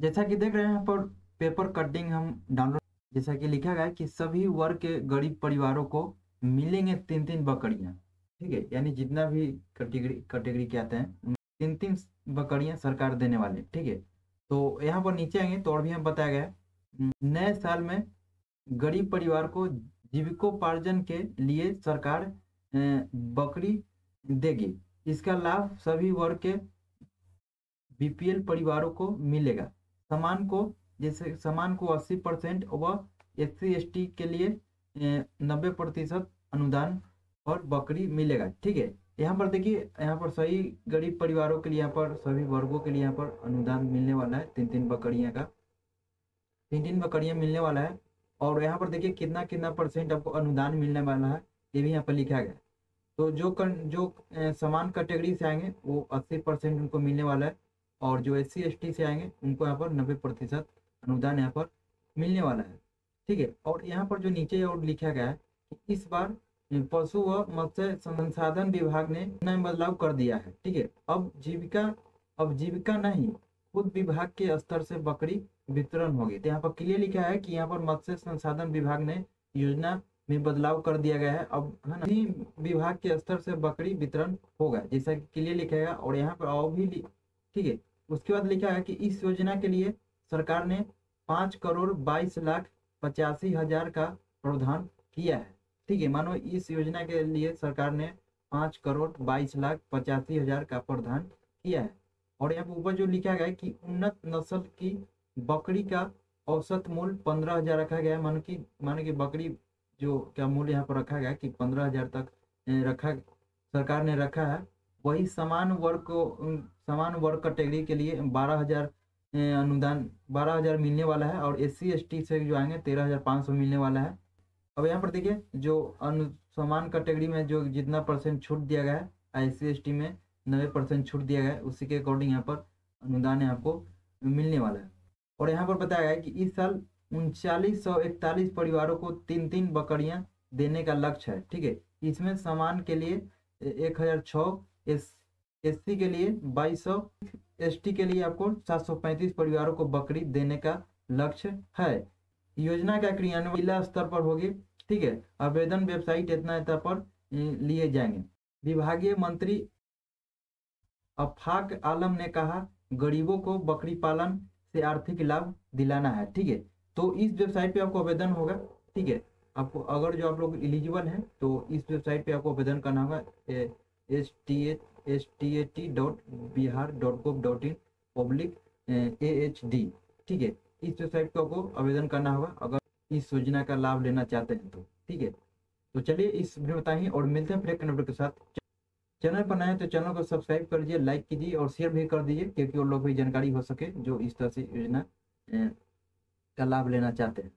जैसा कि देख रहे हैं यहाँ पर पेपर कटिंग हम डाउनलोड, जैसा कि लिखा गया है कि सभी वर्ग के गरीब परिवारों को मिलेंगे 3-3 बकरियां। ठीक है, यानी जितना भी कैटेगरी के आते हैं 3-3 बकरियां सरकार देने वाले। ठीक है, तो यहाँ पर नीचे आएंगे तो और भी हम बताया गया है नए साल में गरीब परिवार को जीविकोपार्जन के लिए सरकार बकरी देगी। इसका लाभ सभी वर्ग के बीपीएल परिवारों को मिलेगा। सामान को जैसे सामान को 80% व SC/ST के लिए 90% अनुदान और बकरी मिलेगा। ठीक है, यहाँ पर देखिए यहाँ पर सही गरीब परिवारों के लिए यहाँ पर सभी वर्गों के लिए यहाँ पर अनुदान मिलने वाला है 3-3 बकरियां का 3-3 बकरियां मिलने वाला है। और यहाँ पर देखिए कितना कितना परसेंट आपको अनुदान मिलने वाला है ये भी यहाँ पर लिखा गया है। तो जो समान कैटेगरी से आएंगे वो 80% उनको मिलने वाला है और जो SC/ST से आएंगे उनको यहाँ पर 90% अनुदान यहाँ पर मिलने वाला है। ठीक है, और यहाँ पर जो नीचे और लिखा गया है कि इस बार पशु व मत्स्य संसाधन विभाग ने नया बदलाव कर दिया है। ठीक है, अब जीविका नहीं खुद विभाग के स्तर से बकरी वितरण होगी। तो यहाँ पर क्लियर लिखा है कि यहाँ पर मत्स्य संसाधन विभाग ने योजना में बदलाव कर दिया गया है। अब है ना, विभाग के स्तर से बकरी वितरण होगा जैसा कि क्लियर लिखा है। और यहाँ पर और भी ठीक है, उसके बाद लिखा है कि इस योजना के लिए सरकार ने 5,22,85,000 का प्रावधान किया है। ठीक है, मानो इस योजना के लिए सरकार ने 5,22,85,000 का प्रावधान किया है। और यहाँ पर ऊपर जो लिखा गया है कि उन्नत नस्ल की बकरी का औसत मूल्य 15,000 रखा गया है। मानो कि बकरी जो क्या मूल्य यहाँ पर रखा गया कि 15,000 तक सरकार ने रखा है। वही समान वर्ग कैटेगरी के लिए 12,000 अनुदान 12,000 मिलने वाला है और SC/ST से जो आएंगे 13,500 मिलने वाला है। अब यहाँ पर देखिए जो समान कैटेगरी में जो जितना परसेंट छूट दिया गया है SC/ST में 90% छूट दिया गया है उसी के अकॉर्डिंग यहाँ पर अनुदान आपको मिलने वाला है। और यहाँ पर बताया गया है कि इस साल 3,941 परिवारों को 3-3 बकरियाँ देने का लक्ष्य है। ठीक है, इसमें सामान के लिए 1,006, SC के लिए 2,200, ST के लिए आपको 735 परिवारों को बकरी देने का लक्ष्य है। योजना का क्रियान्वयन जिला स्तर पर होगी। ठीक है, आवेदन वेबसाइट इतना पर लिए जाएंगे। विभागीय मंत्री अफाक आलम ने कहा गरीबों को बकरी पालन से आर्थिक लाभ दिलाना है। ठीक है, तो इस वेबसाइट पे आपको आवेदन होगा। ठीक है, आपको अगर जो आप लोग एलिजिबल हैं तो इस वेबसाइट पे आपको आवेदन करना होगा STHSTET.bihar.gov.in/AHD। ठीक है, इस वेबसाइट पे आपको आवेदन करना होगा अगर इस योजना का लाभ लेना चाहते हैं तो। ठीक है, तो चलिए इस वीडियो बताइए और मिलते हैं फिर नंबर के साथ। चैनल पर नए तो चैनल को सब्सक्राइब कर लीजिए, लाइक कीजिए और शेयर भी कर दीजिए क्योंकि उन लोग भी जानकारी हो सके जो इस तरह से योजना का लाभ लेना चाहते हैं।